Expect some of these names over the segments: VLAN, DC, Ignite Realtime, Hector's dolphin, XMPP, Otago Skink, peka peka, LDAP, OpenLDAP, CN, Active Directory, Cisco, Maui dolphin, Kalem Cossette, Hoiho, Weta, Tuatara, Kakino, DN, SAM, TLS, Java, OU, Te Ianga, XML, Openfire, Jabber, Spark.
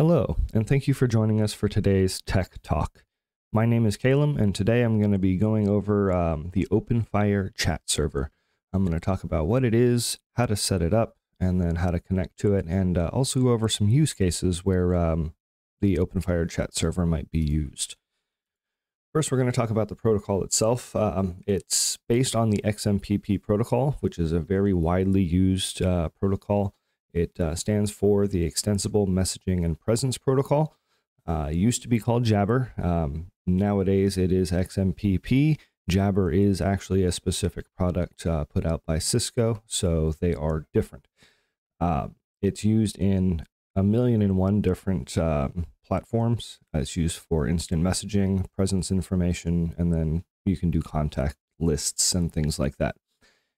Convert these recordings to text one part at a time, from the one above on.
Hello, and thank you for joining us for today's Tech Talk. My name is Kalem, and today I'm going to be going over the OpenFire chat server. I'm going to talk about what it is, how to set it up, and then how to connect to it, and also go over some use cases where the OpenFire chat server might be used. First, we're going to talk about the protocol itself. It's based on the XMPP protocol, which is a very widely used protocol. It stands for the Extensible Messaging and Presence Protocol. It used to be called Jabber. Nowadays, it is XMPP. Jabber is actually a specific product put out by Cisco, so they are different. It's used in 1,000,001 different platforms. It's used for instant messaging, presence information, and then you can do contact lists and things like that.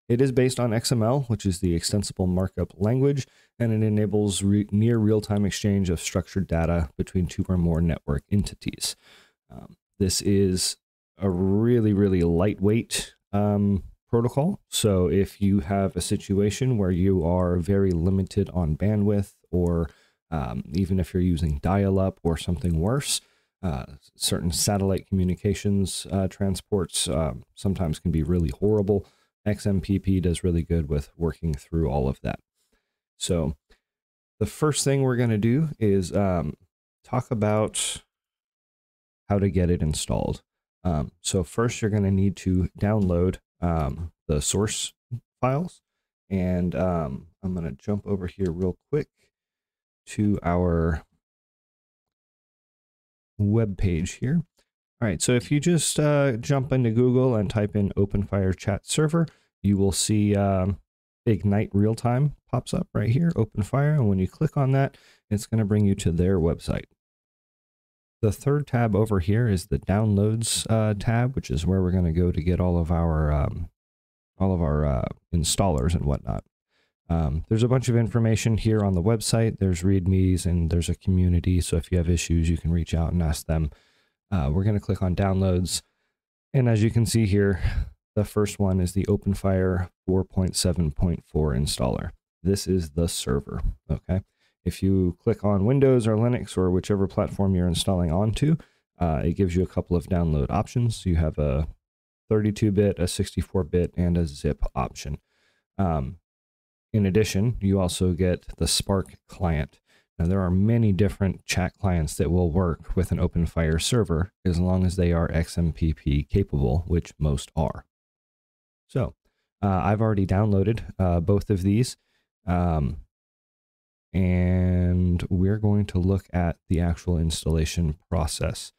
It is based on XML, which is the extensible markup language, and it enables near real-time exchange of structured data between two or more network entities. This is a really, really lightweight protocol. So if you have a situation where you are very limited on bandwidth, or even if you're using dial-up or something worse, certain satellite communications transports sometimes can be really horrible. XMPP does really good with working through all of that. So the first thing we're going to do is talk about how to get it installed. So first you're going to need to download the source files, and I'm going to jump over here real quick to our web page here. All right, so if you just jump into Google and type in OpenFire chat server, you will see Ignite Realtime pops up right here, OpenFire, and when you click on that, it's going to bring you to their website. The third tab over here is the Downloads tab, which is where we're going to go to get all of our installers and whatnot. There's a bunch of information here on the website. There's readmes and there's a community, so if you have issues, you can reach out and ask them. We're going to click on downloads, and as you can see here, the first one is the OpenFire 4.7.4 installer. This is the server, okay? If you click on Windows or Linux or whichever platform you're installing onto, it gives you a couple of download options. You have a 32-bit, a 64-bit, and a zip option. In addition, you also get the Spark client. Now, there are many different chat clients that will work with an OpenFire server as long as they are XMPP capable, which most are. So I've already downloaded both of these, and we're going to look at the actual installation process.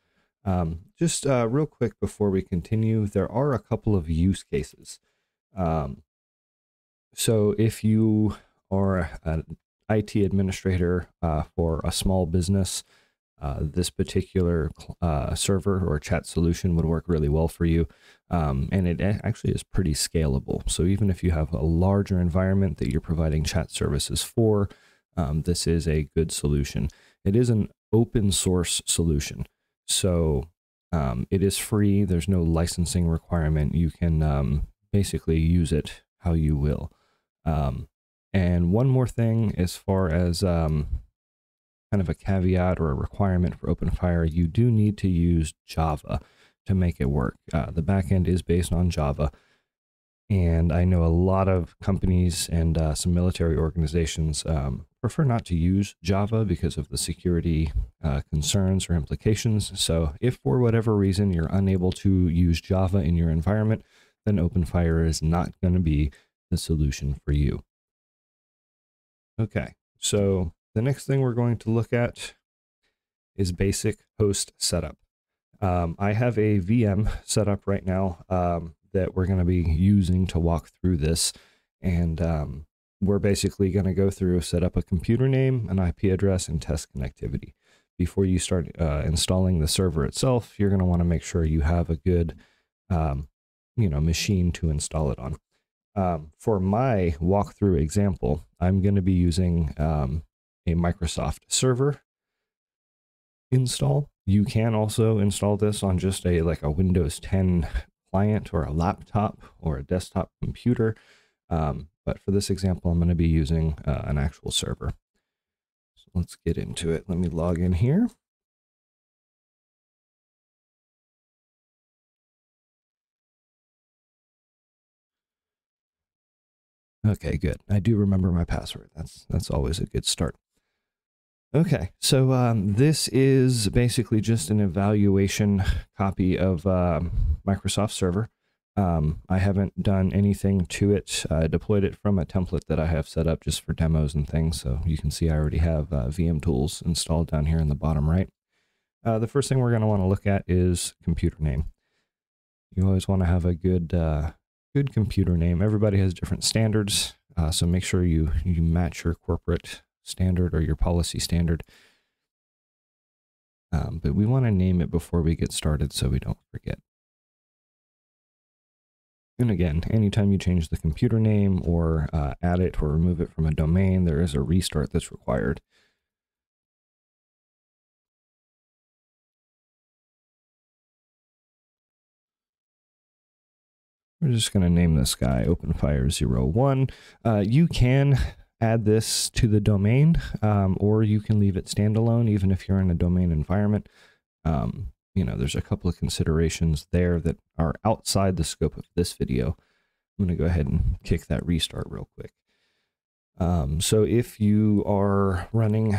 Just real quick before we continue, there are a couple of use cases. So if you are an IT administrator for a small business, this particular server or chat solution would work really well for you. And it actually is pretty scalable. So even if you have a larger environment that you're providing chat services for, this is a good solution. It is an open source solution. So it is free. There's no licensing requirement. You can basically use it how you will. And one more thing, as far as kind of a caveat or a requirement for OpenFire, you do need to use Java to make it work. The backend is based on Java, and I know a lot of companies and some military organizations prefer not to use Java because of the security concerns or implications. So if for whatever reason you're unable to use Java in your environment, then OpenFire is not going to be the solution for you. Okay, so the next thing we're going to look at is basic host setup. I have a VM set up right now that we're going to be using to walk through this. And we're basically going to go through, set up a computer name, an IP address, and test connectivity. Before you start installing the server itself, you're going to want to make sure you have a good you know, machine to install it on. For my walkthrough example, I'm going to be using a Microsoft server install. You can also install this on just a like a Windows 10 client or a laptop or a desktop computer. But for this example, I'm going to be using an actual server. So Let's get into it. Let me log in here. Okay, good. I do remember my password. That's always a good start. Okay, so this is basically just an evaluation copy of Microsoft Server. I haven't done anything to it. I deployed it from a template that I have set up just for demos and things. So you can see I already have VM tools installed down here in the bottom right. The first thing we're going to want to look at is computer name. You always want to have a good good computer name. Everybody has different standards, so make sure you match your corporate standard or your policy standard. But we want to name it before we get started so we don't forget. And again, anytime you change the computer name or add it or remove it from a domain, there is a restart that's required. We're just going to name this guy OpenFire01. You can add this to the domain, or you can leave it standalone, even if you're in a domain environment. You know, there's a couple of considerations there that are outside the scope of this video. I'm going to go ahead and kick that restart real quick. So if you are running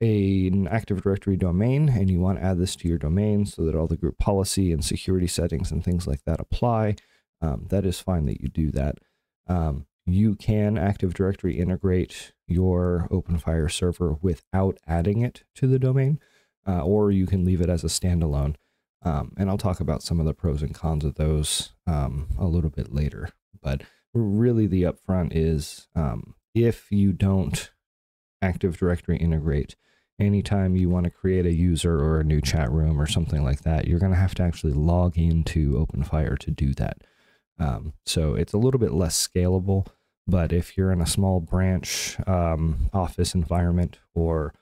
an Active Directory domain and you want to add this to your domain so that all the group policy and security settings and things like that apply, that is fine that you do that. You can Active Directory integrate your OpenFire server without adding it to the domain, or you can leave it as a standalone. And I'll talk about some of the pros and cons of those a little bit later. But really the upfront is if you don't Active Directory integrate, anytime you want to create a user or a new chat room or something like that, you're going to have to actually log into OpenFire to do that. So it's a little bit less scalable, but if you're in a small branch office environment or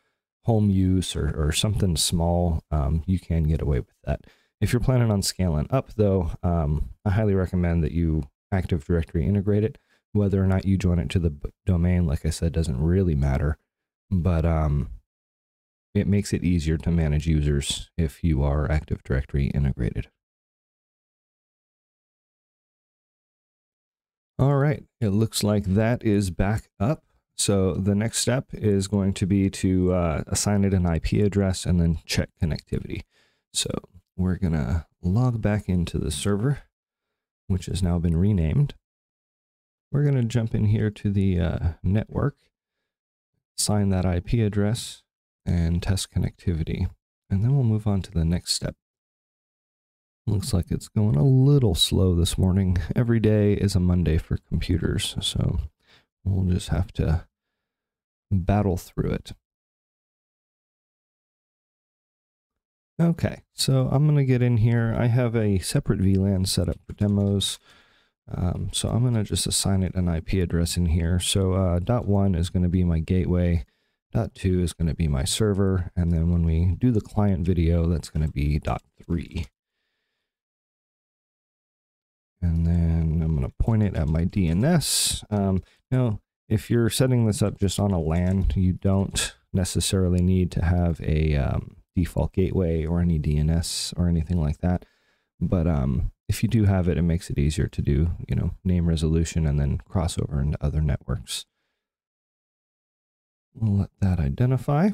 home use or something small, you can get away with that. If you're planning on scaling up though, I highly recommend that you Active Directory integrate it. Whether or not you join it to the domain, like I said, doesn't really matter, but it makes it easier to manage users if you are Active Directory integrated. All right, it looks like that is back up. So the next step is going to be to assign it an IP address and then check connectivity. So we're gonna log back into the server, which has now been renamed. We're gonna jump in here to the network, assign that IP address and test connectivity. And then we'll move on to the next step. Looks like it's going a little slow this morning. Every day is a Monday for computers, so we'll just have to battle through it. Okay, so I'm going to get in here. I have a separate VLAN set up for demos, so I'm going to just assign it an IP address in here. So .1 is going to be my gateway, .2 is going to be my server, and then when we do the client video, that's going to be .3. And then I'm going to point it at my DNS. Now, if you're setting this up just on a LAN, you don't necessarily need to have a default gateway or any DNS or anything like that. But if you do have it, it makes it easier to do, you know, name resolution and then crossover into other networks. We'll let that identify.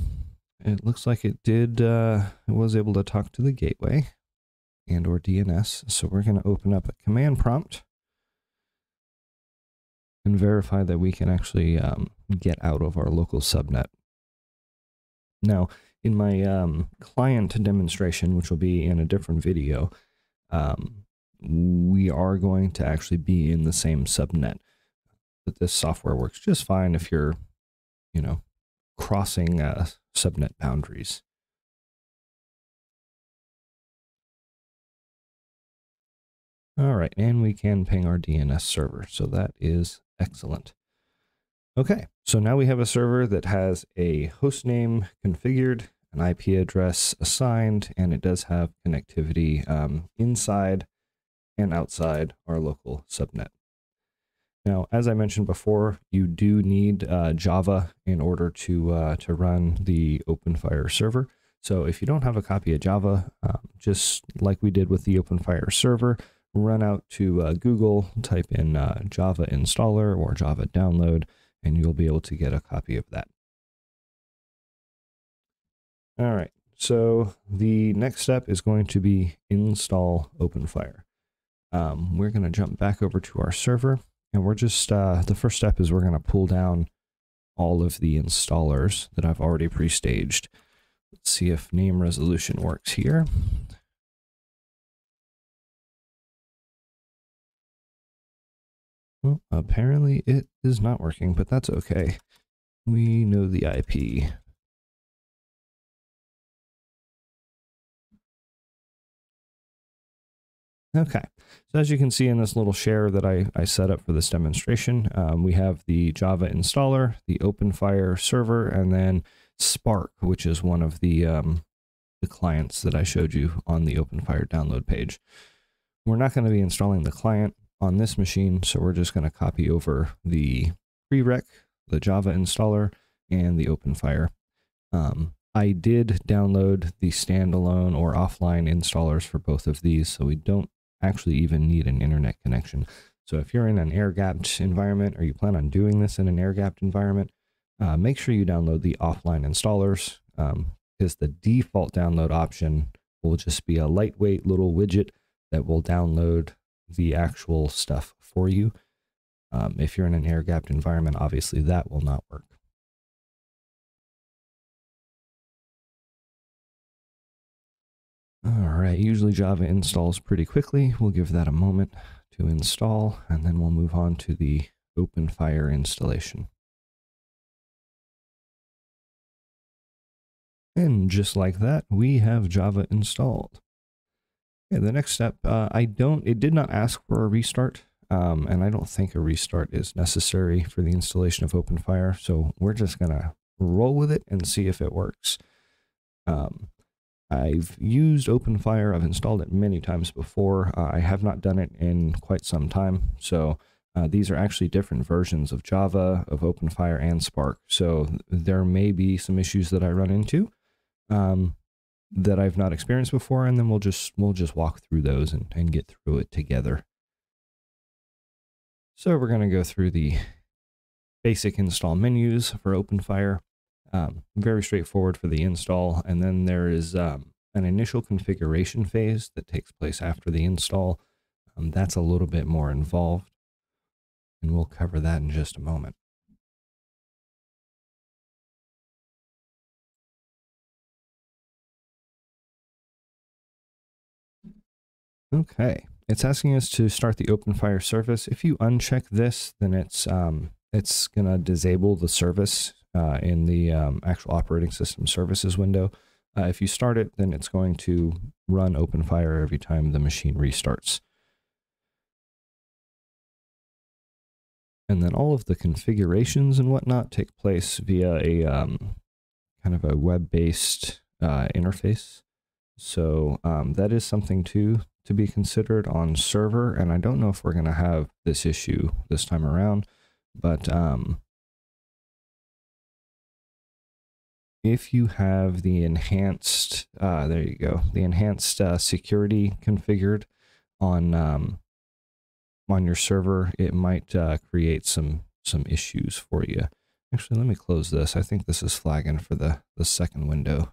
It looks like it did. It was able to talk to the gateway and or DNS. So we're going to open up a command prompt and verify that we can actually get out of our local subnet. Now, in my client demonstration, which will be in a different video, we are going to actually be in the same subnet. But this software works just fine if you're, you know, crossing subnet boundaries. All right, and we can ping our DNS server, so that is excellent. Okay, so now we have a server that has a host name configured, an IP address assigned, and it does have connectivity inside and outside our local subnet. Now, as I mentioned before, you do need Java in order to run the OpenFire server. So if you don't have a copy of Java, just like we did with the OpenFire server, run out to Google, type in Java installer or Java download, and you'll be able to get a copy of that. All right, so the next step is going to be install OpenFire. We're going to jump back over to our server, and we're just, the first step is we're going to pull down all of the installers that I've already pre-staged. Let's see if name resolution works here. Well, apparently it is not working, but that's okay. We know the IP. Okay, so as you can see in this little share that I set up for this demonstration, we have the Java installer, the OpenFire server, and then Spark, which is one of the clients that I showed you on the OpenFire download page. We're not going to be installing the client on this machine, so we're just going to copy over the prereq, the Java installer, and the OpenFire. I did download the standalone or offline installers for both of these, so we don't actually even need an internet connection. So if you're in an air-gapped environment, or you plan on doing this in an air-gapped environment, make sure you download the offline installers, because the default download option will just be a lightweight little widget that will download the actual stuff for you. If you're in an air-gapped environment, obviously that will not work. All right, usually Java installs pretty quickly. We'll give that a moment to install, and then we'll move on to the OpenFire installation. And just like that, we have Java installed. Okay, the next step, it did not ask for a restart, and I don't think a restart is necessary for the installation of OpenFire, so we're just gonna roll with it and see if it works. I've used OpenFire, I've installed it many times before. I have not done it in quite some time. So these are actually different versions of Java, of OpenFire, and Spark. So there may be some issues that I run into that I've not experienced before, and then we'll just walk through those and get through it together. So we're gonna go through the basic install menus for OpenFire. Very straightforward for the install, and then there is an initial configuration phase that takes place after the install. That's a little bit more involved, and we'll cover that in just a moment. Okay, it's asking us to start the OpenFire service. If you uncheck this, then it's gonna disable the service in the actual operating system services window. If you start it, then it's going to run OpenFire every time the machine restarts. And then all of the configurations and whatnot take place via a kind of a web-based interface. So that is something too to be considered on server, and I don't know if we're gonna have this issue this time around, but if you have the enhanced, there you go, the enhanced security configured on your server, it might create some issues for you. Actually, let me close this. I think this is flagging for the second window.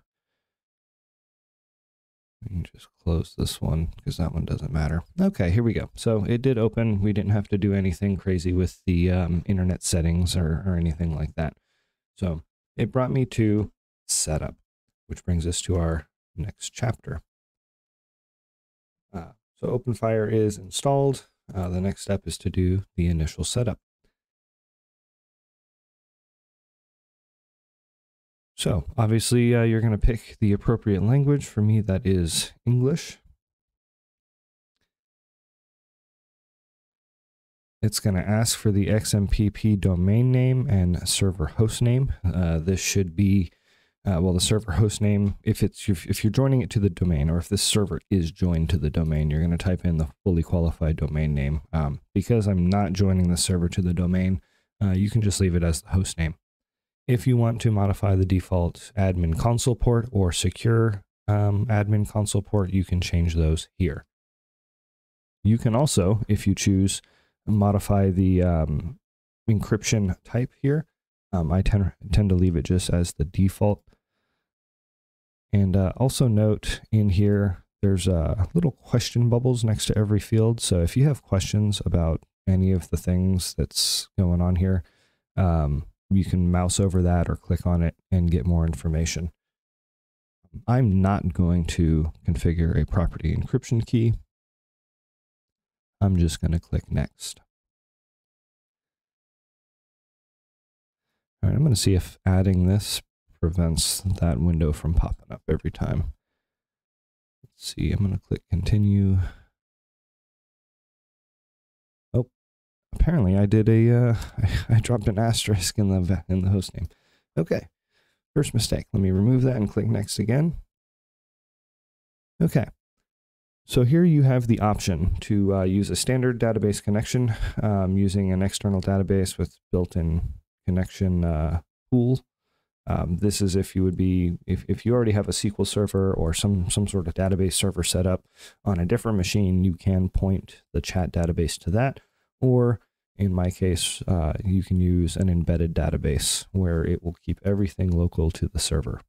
We can just close this one because that one doesn't matter. Okay, here we go. So it did open. We didn't have to do anything crazy with the internet settings or anything like that. So it brought me to setup, which brings us to our next chapter. So OpenFire is installed. The next step is to do the initial setup. So obviously you're going to pick the appropriate language. For me, that is English. It's going to ask for the XMPP domain name and server host name. This should be well, the server host name, if you're joining it to the domain, or if this server is joined to the domain, you're going to type in the fully qualified domain name. Because I'm not joining the server to the domain, you can just leave it as the host name. If you want to modify the default admin console port or secure admin console port, you can change those here. You can also, if you choose, modify the encryption type here. I tend to leave it just as the default. And also note in here, there's little question bubbles next to every field. So if you have questions about any of the things that's going on here, you can mouse over that or click on it and get more information. I'm not going to configure a property encryption key. I'm just going to click next. All right, I'm going to see if adding this prevents that window from popping up every time. Let's see, I'm going to click continue. Oh, apparently I did a, I dropped an asterisk in the host name. Okay, first mistake. Let me remove that and click next again. Okay. So here you have the option to use a standard database connection using an external database with built-in connection pool. This is if you would be, if you already have a SQL server or some sort of database server set up on a different machine, you can point the chat database to that. Or in my case, you can use an embedded database where it will keep everything local to the server.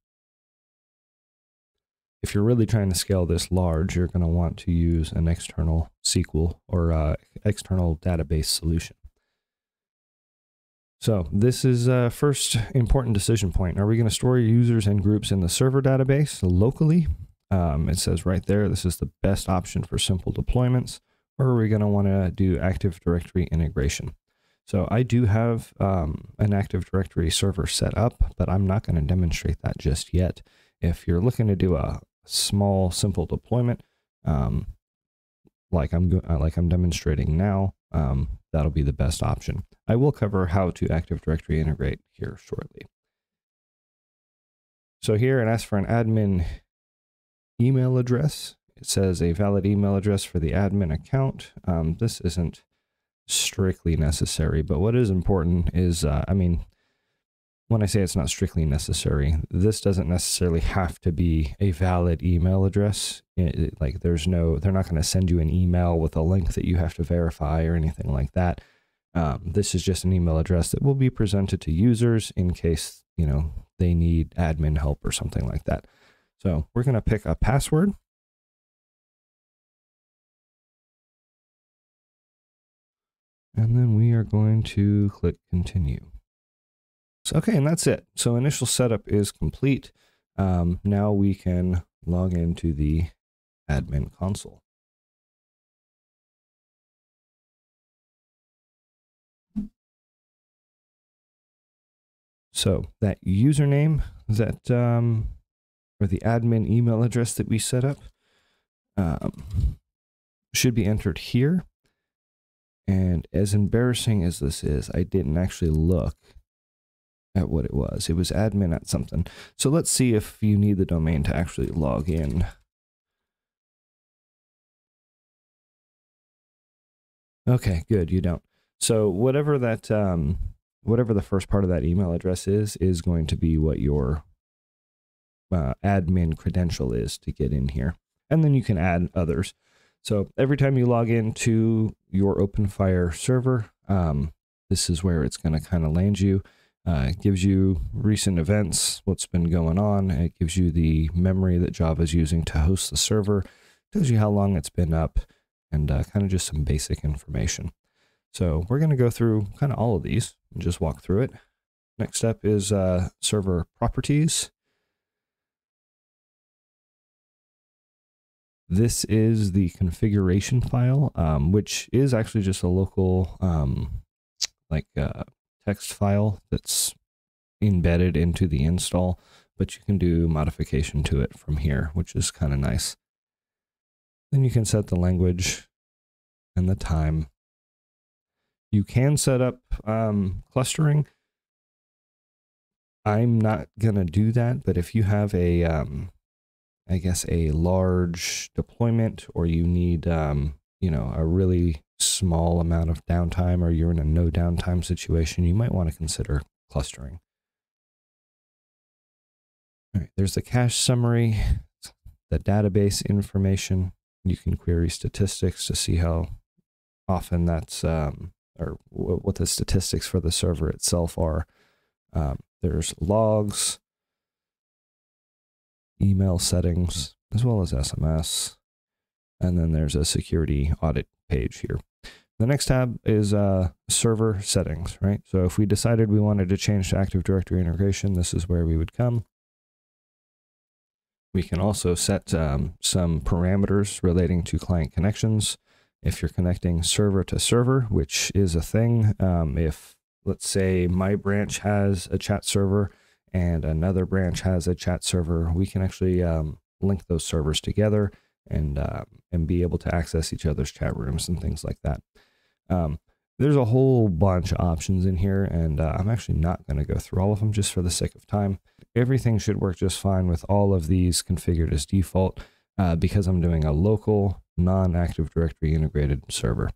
If you're really trying to scale this large, you're going to want to use an external SQL or external database solution. So this is a first important decision point. Are we going to store users and groups in the server database locally? It says right there, this is the best option for simple deployments. Or are we going to want to do Active Directory integration? So I do have an Active Directory server set up, but I'm not going to demonstrate that just yet. If you're looking to do a small, simple deployment, like I'm demonstrating now, that'll be the best option. I will cover how to Active Directory integrate here shortly. So here it asks for an admin email address. It says a valid email address for the admin account. This isn't strictly necessary, but what is important is, I mean, when I say it's not strictly necessary, this doesn't necessarily have to be a valid email address. Like there's no, they're not going to send you an email with a link that you have to verify or anything like that. This is just an email address that will be presented to users in case, you know, they need admin help or something like that. So we're going to pick a password. And then we are going to click continue. So, okay, and that's it. So initial setup is complete. Now we can log into the admin console. So that username that, or the admin email address that we set up should be entered here. And as embarrassing as this is, I didn't actually look at what it was. It was admin at something. So let's see if you need the domain to actually log in. Okay, good, you don't. So whatever that, whatever the first part of that email address is going to be what your admin credential is to get in here. And then you can add others. So every time you log into your OpenFire server, this is where it's going to kind of land you. It gives you recent events, what's been going on. It gives you the memory that Java is using to host the server. It tells you how long it's been up and kind of just some basic information. So we're going to go through kind of all of these and just walk through it. Next up is server properties. This is the configuration file, which is actually just a local text file that's embedded into the install, but you can do modification to it from here, which is kind of nice. Then you can set the language and the time. You can set up clustering. I'm not going to do that, but if you have a, I guess, a large deployment, or you need, you know, a really small amount of downtime, or you're in a no downtime situation, you might want to consider clustering. All right, there's the cache summary, the database information. You can query statistics to see how often that's, or what the statistics for the server itself are. There's logs, email settings, as well as SMS. And then there's a security audit page here. The next tab is server settings, right? So if we decided we wanted to change to Active Directory integration, this is where we would come. We can also set some parameters relating to client connections. If you're connecting server to server, which is a thing, if let's say my branch has a chat server and another branch has a chat server, we can actually link those servers together and be able to access each other's chat rooms and things like that. There's a whole bunch of options in here, and I'm actually not going to go through all of them just for the sake of time. Everything should work just fine with all of these configured as default because I'm doing a local non-Active Directory integrated server.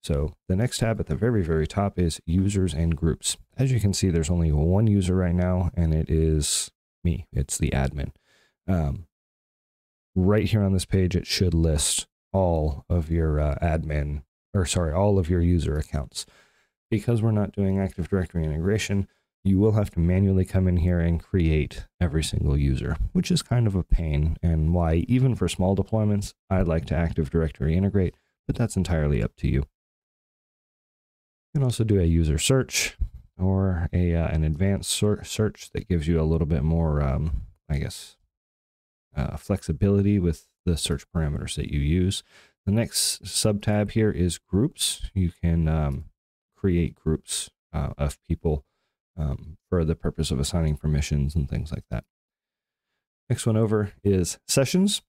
So the next tab at the very, very top is users and groups. As you can see, there's only one user right now, and it is me. It's the admin. Right here on this page, it should list all of your admin, or sorry, all of your user accounts. Because we're not doing Active Directory integration, you will have to manually come in here and create every single user, which is kind of a pain, and why, even for small deployments, I like to Active Directory integrate, but that's entirely up to you. You can also do a user search, or a, an advanced search that gives you a little bit more, I guess, flexibility with the search parameters that you use. The next sub-tab here is groups. You can create groups of people for the purpose of assigning permissions and things like that. Next one over is sessions.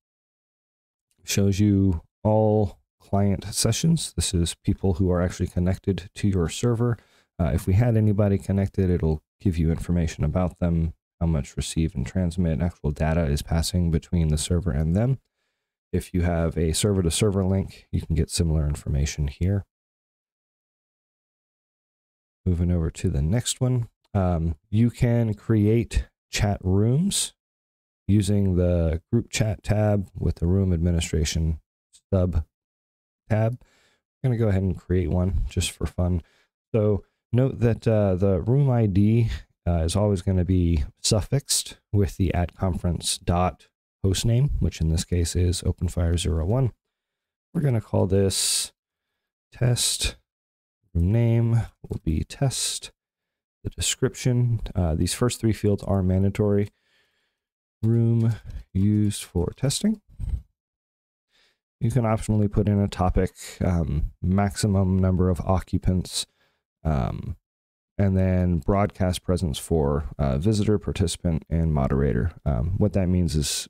Shows you all client sessions. This is people who are actually connected to your server. If we had anybody connected, it'll give you information about them, how much receive and transmit, actual data is passing between the server and them. If you have a server-to-server link, you can get similar information here. Moving over to the next one. You can create chat rooms using the group chat tab with the room administration sub tab. I'm going to go ahead and create one just for fun. So note that the room ID is always going to be suffixed with the @conference.hostname, which in this case is OpenFire01. We're going to call this test. Room name will be test. The description, these first three fields are mandatory. Room used for testing. You can optionally put in a topic, maximum number of occupants, and then broadcast presence for visitor, participant, and moderator. What that means is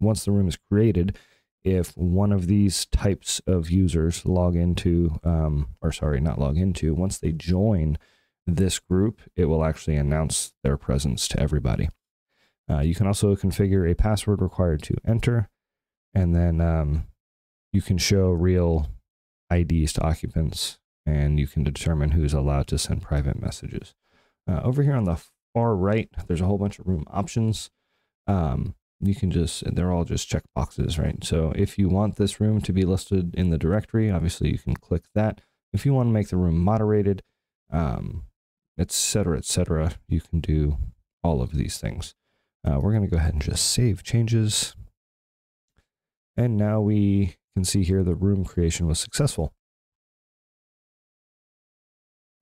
once the room is created, if one of these types of users log into, or sorry, not log into, once they join this group, it will actually announce their presence to everybody. You can also configure a password required to enter, and then you can show real IDs to occupants, and you can determine who's allowed to send private messages. Over here on the far right, there's a whole bunch of room options. You can just, they're all just check boxes, right? So if you want this room to be listed in the directory, obviously you can click that. If you want to make the room moderated, et cetera, you can do all of these things. We're going to go ahead and just save changes. And now we can see here the room creation was successful.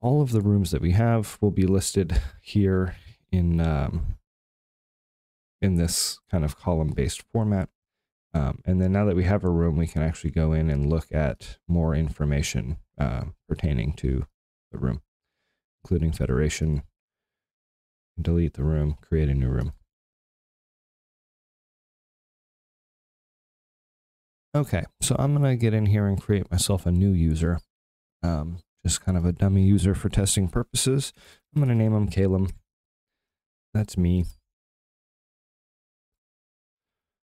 All of the rooms that we have will be listed here in this kind of column-based format. And then now that we have a room, we can actually go in and look at more information pertaining to the room, including federation, delete the room, create a new room. Okay, so I'm going to get in here and create myself a new user, just kind of a dummy user for testing purposes. I'm going to name him Kalem. That's me.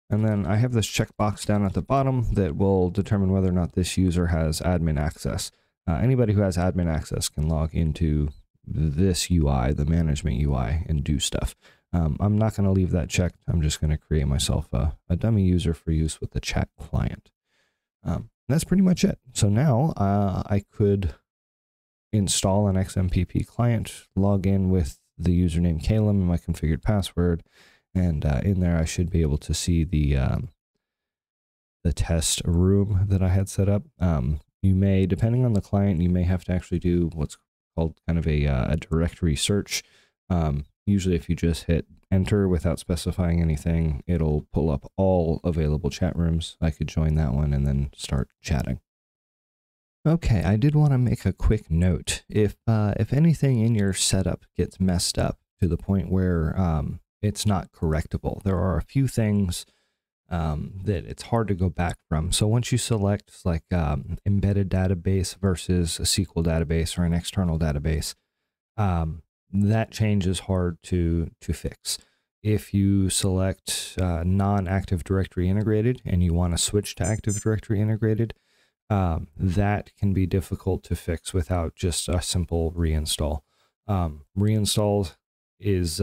And then I have this checkbox down at the bottom that will determine whether or not this user has admin access. Anybody who has admin access can log into this UI, the management UI, and do stuff. I'm not going to leave that checked. I'm just going to create myself a dummy user for use with the chat client. That's pretty much it. So now I could install an XMPP client, log in with the username Kalem and my configured password. And in there, I should be able to see the test room that I had set up. You may, depending on the client, you may have to actually do what's called kind of a directory search. Usually if you just hit enter without specifying anything, it'll pull up all available chat rooms. I could join that one and then start chatting. Okay, I did want to make a quick note. If anything in your setup gets messed up to the point where it's not correctable, there are a few things that it's hard to go back from. So once you select like embedded database versus a SQL database or an external database, that change is hard to fix. If you select non-Active Directory integrated and you want to switch to Active Directory integrated, that can be difficult to fix without just a simple reinstall. Reinstalls is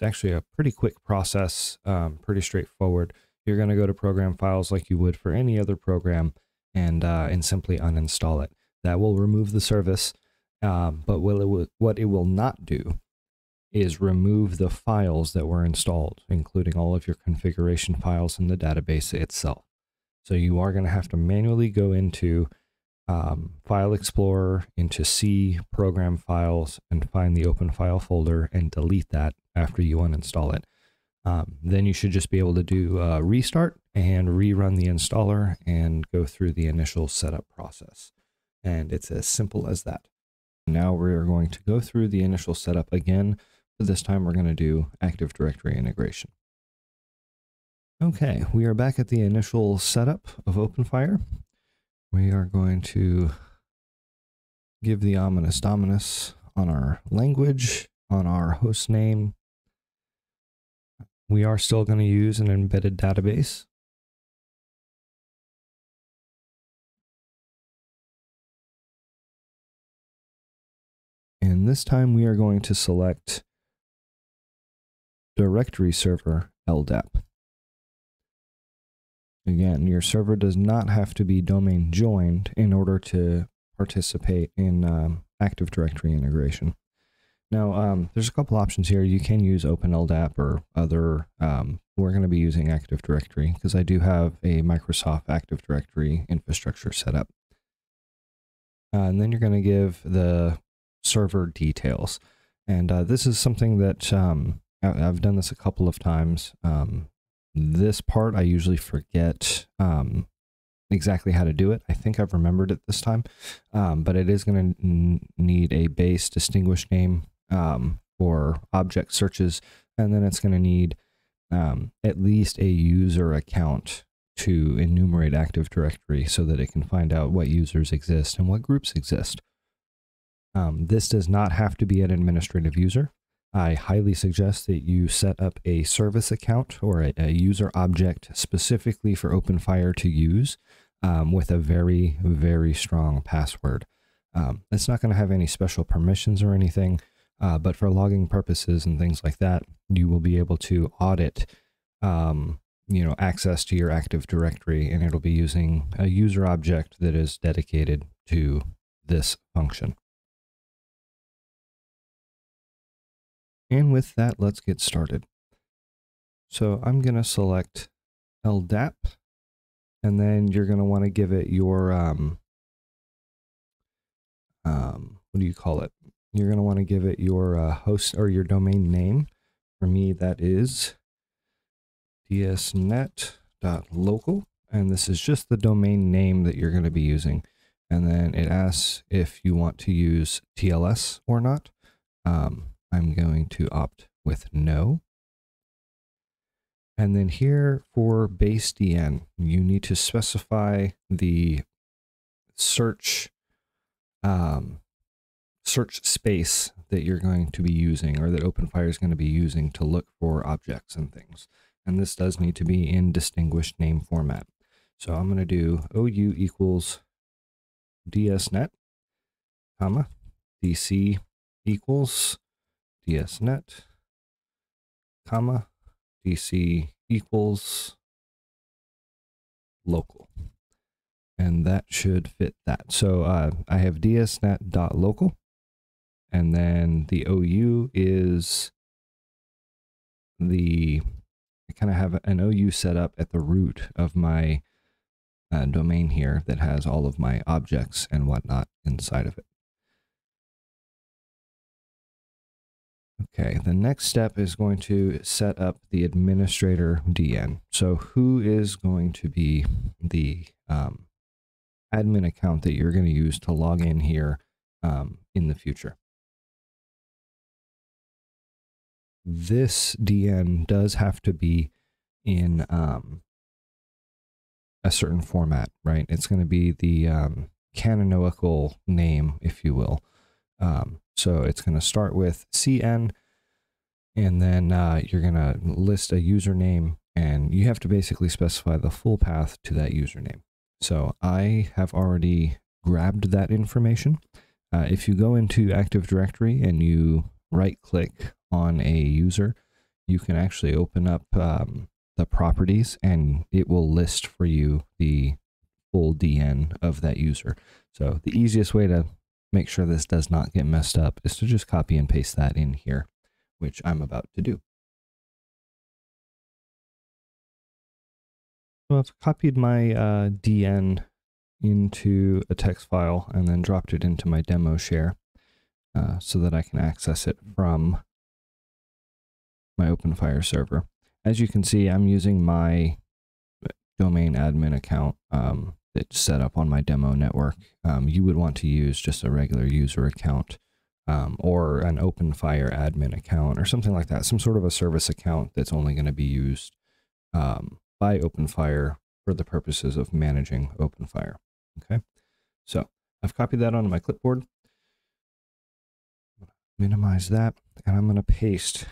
actually a pretty quick process, pretty straightforward. You're going to go to program files like you would for any other program and simply uninstall it. That will remove the service, but what it will not do is remove the files that were installed, including all of your configuration files in the database itself. So you are going to have to manually go into File Explorer, into C, Program Files, and find the Open File folder and delete that after you uninstall it. Then you should just be able to do a restart and rerun the installer and go through the initial setup process. And it's as simple as that. Now we're going to go through the initial setup again, but this time we're going to do Active Directory integration. Okay, we are back at the initial setup of OpenFire. We are going to give the ominous dominus on our language, on our host name. We are still going to use an embedded database. And this time we are going to select Directory Server LDAP. Again, your server does not have to be domain joined in order to participate in Active Directory integration. Now, there's a couple options here. You can use OpenLDAP or other, we're going to be using Active Directory because I do have a Microsoft Active Directory infrastructure set up. And then you're going to give the server details. And this is something that I've done this a couple of times. This part, I usually forget exactly how to do it. I think I've remembered it this time, but it is going to need a base distinguished name for object searches, and then it's going to need at least a user account to enumerate Active Directory so that it can find out what users exist and what groups exist. This does not have to be an administrative user. I highly suggest that you set up a service account or a user object specifically for OpenFire to use with a very, very strong password. It's not going to have any special permissions or anything, but for logging purposes and things like that, you will be able to audit access to your Active Directory, and it'll be using a user object that is dedicated to this function. And with that, let's get started. So I'm going to select LDAP, and then you're going to want to give it your, what do you call it? You're going to want to give it your host or your domain name. For me, that is dsnet.local, and this is just the domain name that you're going to be using. And then it asks if you want to use TLS or not. I'm going to opt with no. And then here for base DN, you need to specify the search search space that you're going to be using, or that OpenFire is going to be using to look for objects and things. And this does need to be in distinguished name format. So I'm going to do OU equals DSNet, comma, DC equals DSNet, comma, DC equals local. And that should fit that. So I have dsnet.local, and then the OU is the, I kind of have an OU set up at the root of my domain here that has all of my objects and whatnot inside of it. Okay, the next step is going to set up the administrator DN. So who is going to be the admin account that you're going to use to log in here in the future? This DN does have to be in a certain format, right? It's going to be the canonical name, if you will. So it's going to start with CN, and then you're going to list a username, and you have to basically specify the full path to that username. So I have already grabbed that information. If you go into Active Directory and you right-click on a user, you can actually open up the properties, and it will list for you the full DN of that user. So the easiest way to make sure this does not get messed up is to just copy and paste that in here, which I'm about to do. So I've copied my DN into a text file and then dropped it into my demo share so that I can access it from my OpenFire server. As you can see, I'm using my domain admin account that's set up on my demo network. You would want to use just a regular user account or an OpenFire admin account or something like that, some sort of a service account that's only going to be used by OpenFire for the purposes of managing OpenFire. Okay, so I've copied that onto my clipboard. Minimize that, and I'm going to paste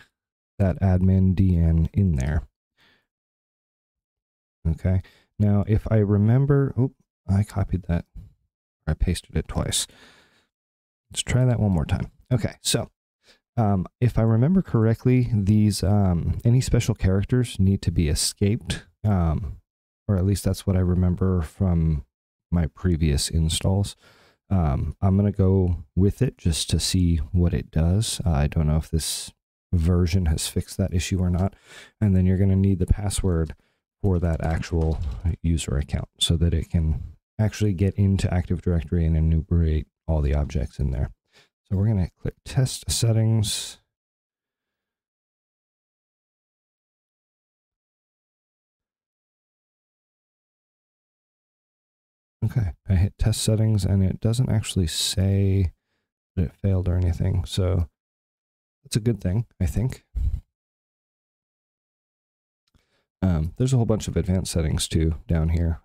that admin DN in there. Okay, now if I remember, oh, I copied that, I pasted it twice. Let's try that one more time. Okay, so if I remember correctly, these any special characters need to be escaped. Or at least that's what I remember from my previous installs. I'm going to go with it just to see what it does. I don't know if this version has fixed that issue or not. And then you're going to need the password for that actual user account so that it can actually get into Active Directory and enumerate all the objects in there. So we're going to click Test Settings. Okay, I hit test settings, and it doesn't actually say that it failed or anything, so that's a good thing, I think. There's a whole bunch of advanced settings too down here.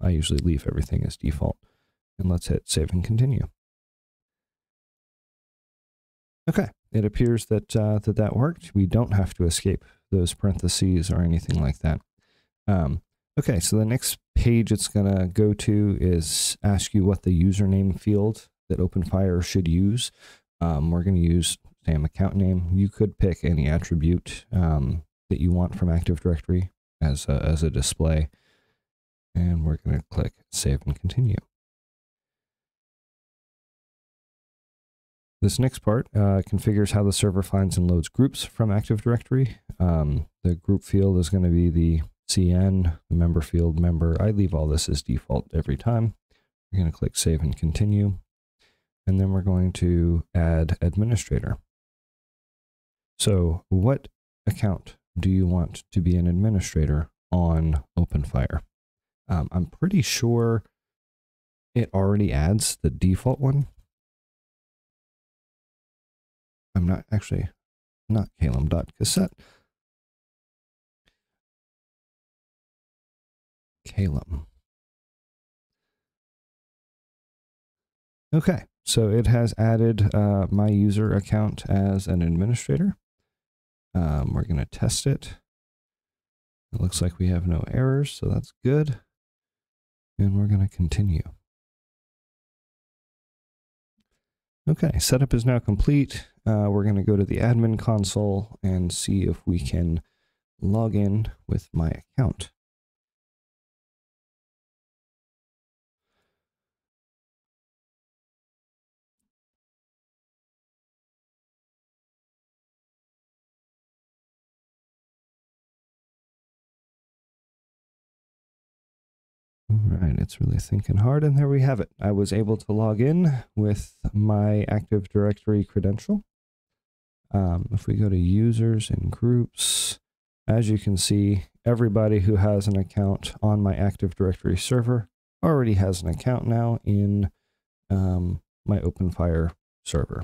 I usually leave everything as default. And let's hit save and continue. Okay, it appears that that worked. We don't have to escape those parentheses or anything like that. Okay, so the next page it's going to go to is ask you what the username field that OpenFire should use. We're going to use SAM account name. You could pick any attribute that you want from Active Directory as a display. And we're going to click Save and Continue. This next part configures how the server finds and loads groups from Active Directory. The group field is going to be the CN, member field, member. I leave all this as default every time. We're going to click Save and Continue. And then we're going to add administrator. So what account do you want to be an administrator on OpenFire? I'm pretty sure it already adds the default one. I'm not actually, not Kalem.Cossette. Kalem. Okay, So it has added my user account as an administrator. We're going to test it. It looks like we have no errors, so that's good. And we're going to continue. Okay, setup is now complete. We're going to go to the admin console and see if we can log in with my account. All right, it's really thinking hard, and there we have it. I was able to log in with my Active Directory credential. If we go to users and groups, as you can see, everybody who has an account on my Active Directory server already has an account now in my OpenFire server.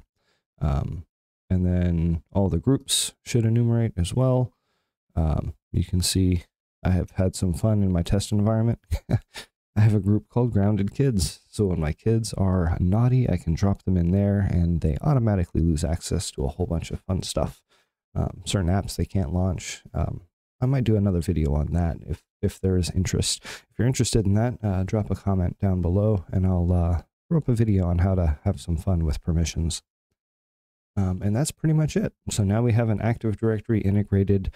And then all the groups should enumerate as well. You can see I have had some fun in my test environment. I have a group called Grounded Kids. So when my kids are naughty, I can drop them in there and they automatically lose access to a whole bunch of fun stuff. Certain apps they can't launch. I might do another video on that if there is interest. If you're interested in that, drop a comment down below and I'll throw up a video on how to have some fun with permissions. And that's pretty much it. So now we have an Active Directory integrated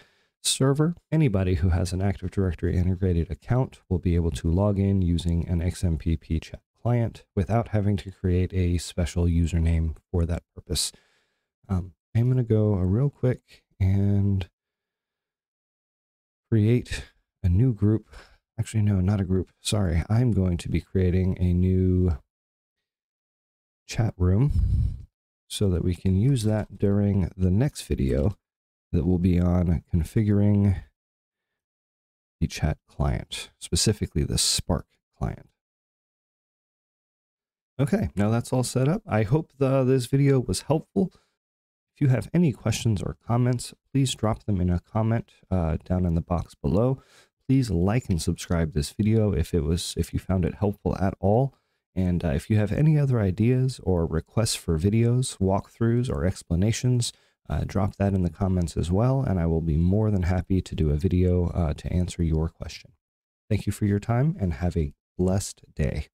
server. Anybody who has an Active Directory integrated account will be able to log in using an XMPP chat client without having to create a special username for that purpose. I'm going to go real quick and create a new group. Actually, no, not a group. Sorry. I'm going to be creating a new chat room so that we can use that during the next video that will be on configuring the chat client, specifically the Spark client. Okay, now that's all set up. I hope this video was helpful. If you have any questions or comments, please drop them in a comment down in the box below. Please like and subscribe this video if you found it helpful at all. And if you have any other ideas or requests for videos, walkthroughs, or explanations, drop that in the comments as well, and I will be more than happy to do a video to answer your question. Thank you for your time, and have a blessed day.